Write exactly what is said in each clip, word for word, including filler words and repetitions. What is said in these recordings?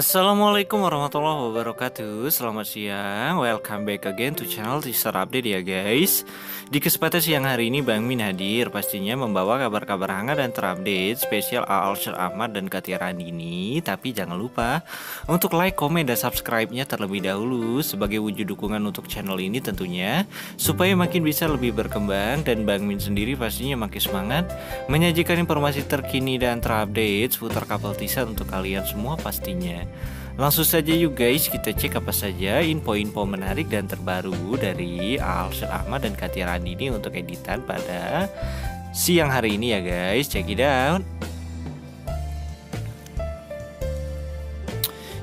Assalamualaikum warahmatullahi wabarakatuh. Selamat siang, welcome back again to channel Teaser Update ya guys. Di kesempatan siang hari ini Bang Min hadir pastinya membawa kabar-kabar hangat dan terupdate spesial Al-Syir Ahmad dan Katia Randini. Tapi jangan lupa untuk like, komen, dan subscribe-nya terlebih dahulu sebagai wujud dukungan untuk channel ini tentunya, supaya makin bisa lebih berkembang dan Bang Min sendiri pastinya makin semangat menyajikan informasi terkini dan terupdate seputar kapal Teaser untuk kalian semua pastinya. Langsung saja yuk guys, kita cek apa saja info-info menarik dan terbaru dari Al-Syir Ahmad dan Katia Randini untuk editan pada siang hari ini ya guys. Check it out.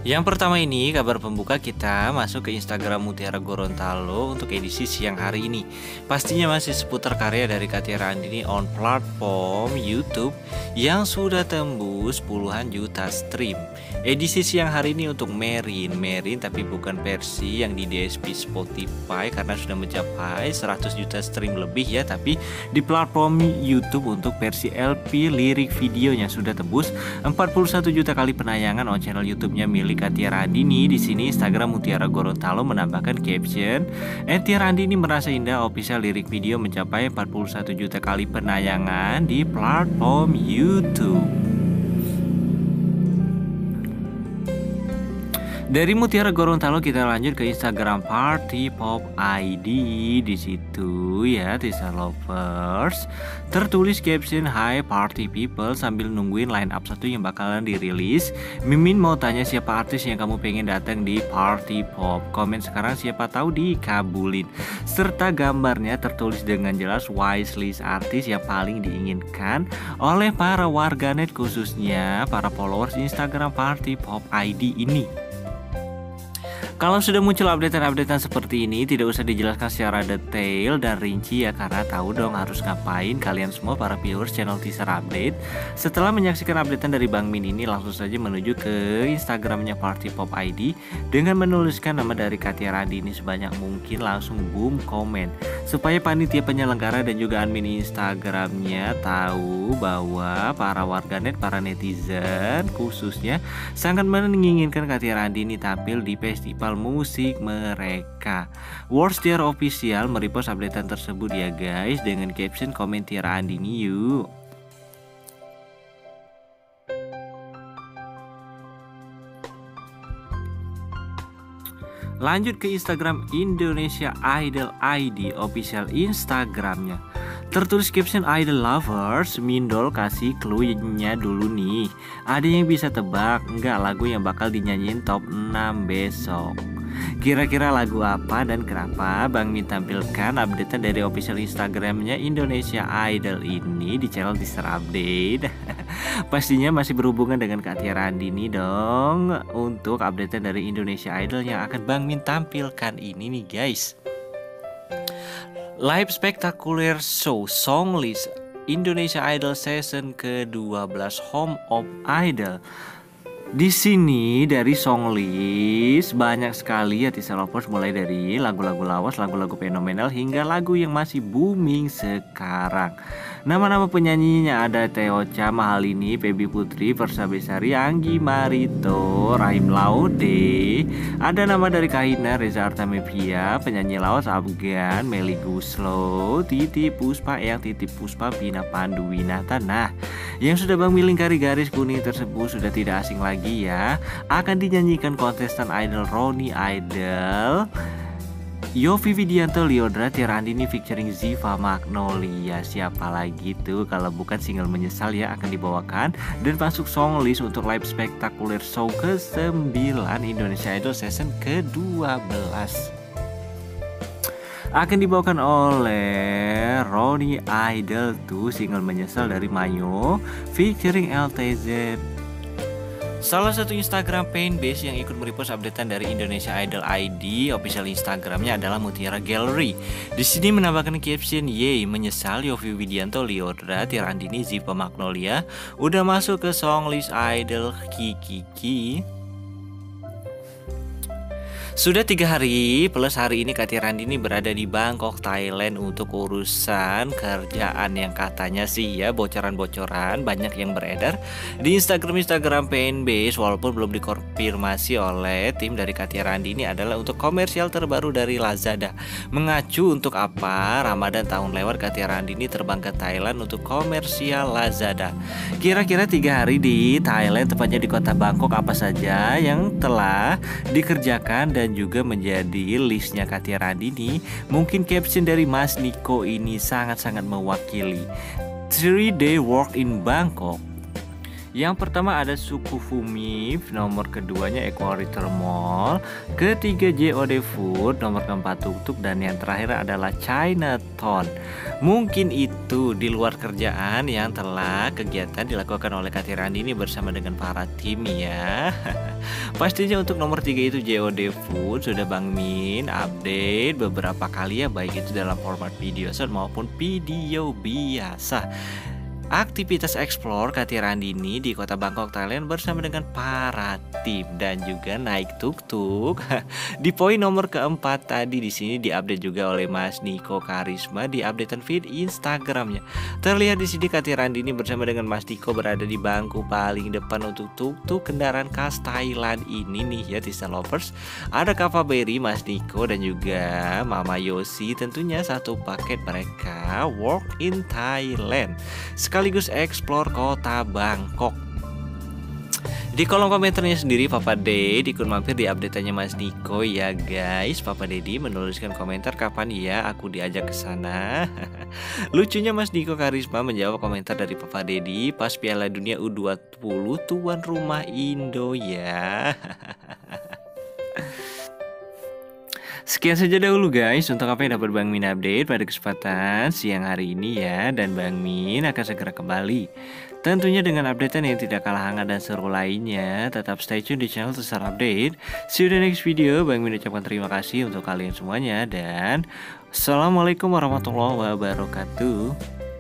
Yang pertama ini kabar pembuka kita masuk ke Instagram Mutiara Gorontalo untuk edisi siang hari ini. Pastinya masih seputar karya dari Katia Randini on platform YouTube yang sudah tembus puluhan juta stream. Edisi siang hari ini untuk Merin, Merin tapi bukan versi yang di D S P Spotify karena sudah mencapai seratus juta stream lebih ya, tapi di platform YouTube untuk versi L P lirik videonya sudah tembus empat puluh satu juta kali penayangan on channel YouTube-nya milik Katia Randini. Di sini Instagram Mutiara Gorontalo menambahkan caption, Katia Randini merasa indah official lirik video mencapai empat puluh satu juta kali penayangan di platform YouTube. Dari Mutiara Gorontalo kita lanjut ke Instagram Party Pop I D. Di situ ya Teaser Lovers tertulis caption Hi Party People sambil nungguin line up satu yang bakalan dirilis. Mimin mau tanya siapa artis yang kamu pengen datang di Party Pop. Komen sekarang siapa tahu dikabulin. Serta gambarnya tertulis dengan jelas wish list artis yang paling diinginkan oleh para warganet khususnya para followers Instagram Party Pop I D ini. Kalau sudah muncul updatean-updatean seperti ini, tidak usah dijelaskan secara detail dan rinci ya, karena tahu dong harus ngapain kalian semua para viewers channel Teaser Update. Setelah menyaksikan updatean dari Bang Min ini, langsung saja menuju ke Instagramnya Party Pop I D dengan menuliskan nama dari Katia Randini sebanyak mungkin, langsung boom komen supaya panitia penyelenggara dan juga admin Instagramnya tahu bahwa para warganet, para netizen khususnya sangat menginginkan Katia Randini tampil di festival musik mereka. Words Tiara Official merepost updatean tersebut ya guys dengan caption komen Tiara Andini yuk. Lanjut ke Instagram Indonesia Idol I D official Instagramnya. Tertulis caption Idol Lovers, Mindol kasih clue-nya dulu nih. Ada yang bisa tebak enggak lagu yang bakal dinyanyiin top enam besok? Kira-kira lagu apa dan kenapa Bang Min tampilkan updatean dari official Instagramnya Indonesia Idol ini di channel Teaser Update? Pastinya masih berhubungan dengan Katia Randini dong untuk updatean dari Indonesia Idol yang akan Bang Min tampilkan ini nih guys. Live Spectacular Show Songlist Indonesia Idol Season ke dua belas Home of Idol. Di sini dari songlist banyak sekali ya Teaser Lovers, mulai dari lagu-lagu lawas, lagu-lagu fenomenal hingga lagu yang masih booming sekarang. Nama-nama penyanyinya ada Teocha, Mahalini, Feby Putri, Versa Besari, Anggi Marito, Rahim Laude. Ada nama dari Kahina, Reza Artamevia, penyanyi lawas Afgan, Melly Guslow, Titi Puspa, Eyang Titi Puspa, Vina Panduwinata. Nah, yang sudah Bang Min lingkari garis kuning tersebut sudah tidak asing lagi ya, akan dinyanyikan kontestan Idol Roni Idol Yofi Widianto, Lyodra, Tiara Andini featuring Ziva Magnolia. Siapa lagi tuh kalau bukan single menyesal ya, akan dibawakan dan masuk songlist untuk live spectacular show ke sembilan Indonesia Idol season ke dua belas. Akan dibawakan oleh Roni Idol tuh single menyesal dari Mayo featuring L T Z. Salah satu Instagram fanbase yang ikut merepost updatean dari Indonesia Idol I D official Instagramnya adalah Mutiara Gallery. Di sini menambahkan caption Yey menyesal Yofi Widianto, Lyodra, Tiara Andini, Ziva Magnolia udah masuk ke songlist Idol Kikiki. Sudah tiga hari plus hari ini Kati Randini berada di Bangkok, Thailand untuk urusan kerjaan yang katanya sih ya bocoran-bocoran banyak yang beredar di Instagram-Instagram Fanbase, walaupun belum dikonfirmasi oleh tim dari Kati Randini adalah untuk komersial terbaru dari Lazada. Mengacu untuk apa Ramadan tahun lewat Kati Randini terbang ke Thailand untuk komersial Lazada. Kira-kira tiga hari di Thailand tepatnya di kota Bangkok apa saja yang telah dikerjakan dan juga menjadi listnya Kati Randini. Mungkin caption dari Mas Niko ini sangat-sangat mewakili. Three day work in Bangkok. Yang pertama ada Suku Fumi, nomor keduanya Eco Ritter Mall, ketiga J O D Food, nomor keempat Tuk Tuk, dan yang terakhir adalah Chinatown. Mungkin itu di luar kerjaan yang telah kegiatan dilakukan oleh Kati Randini bersama dengan para tim ya. Pastinya untuk nomor tiga itu J O D Food sudah Bang Min update beberapa kali ya, baik itu dalam format video short maupun video biasa. Aktivitas explore Kati Randini di kota Bangkok, Thailand bersama dengan para tim dan juga naik tuk-tuk. Di poin nomor keempat tadi di sini diupdate juga oleh Mas Niko Karisma di updatean feed Instagramnya. Terlihat di sini Kati Randini bersama dengan Mas Niko berada di bangku paling depan untuk tuk-tuk kendaraan khas Thailand ini nih ya Tisa Lovers. Ada Kava Berry, Mas Niko dan juga Mama Yosi, tentunya satu paket mereka work in Thailand. Sekaligus eksplor kota Bangkok. Di kolom komentarnya sendiri Papa Dedi ikut mampir di update-nya Mas Niko ya guys. Papa Dedi menuliskan komentar kapan ya aku diajak ke sana. Lucunya Mas Niko Karisma menjawab komentar dari Papa Dedi pas Piala Dunia U dua puluh tuan rumah Indo ya. Sekian saja dahulu guys untuk apa yang dapat Bang Min update pada kesempatan siang hari ini ya. Dan Bang Min akan segera kembali tentunya dengan updatean yang tidak kalah hangat dan seru lainnya. Tetap stay tune di channel Tersar Update. See you the next video. Bang Min ucapkan terima kasih untuk kalian semuanya. Dan Assalamualaikum warahmatullahi wabarakatuh.